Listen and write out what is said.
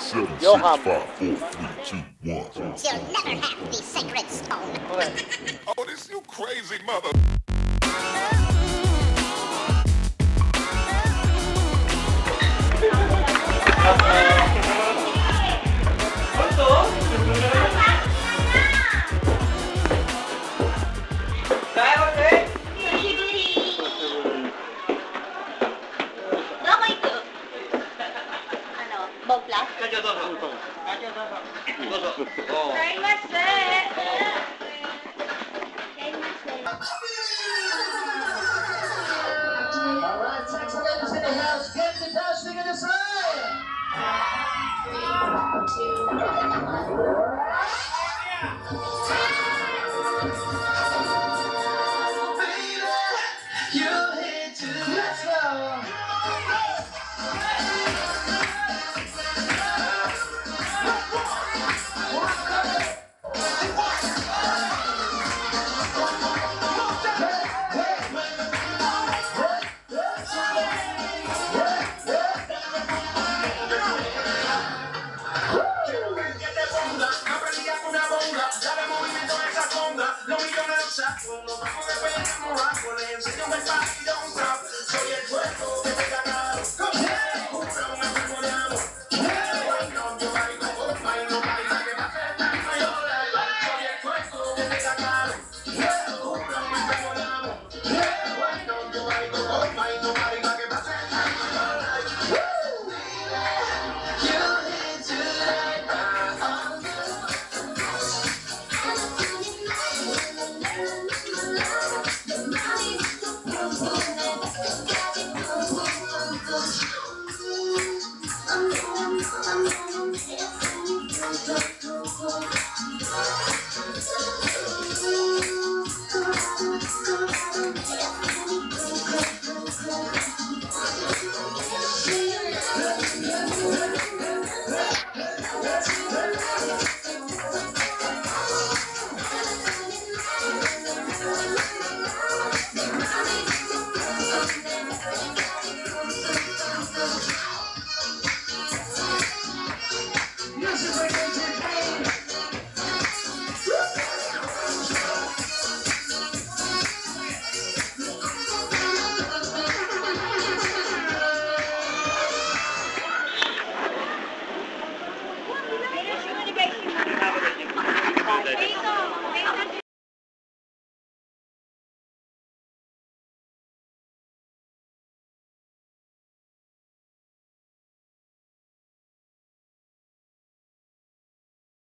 7, 6, 5, 4, 3, 2, 1. You'll never have the sacred stone. Oh, this you crazy mother.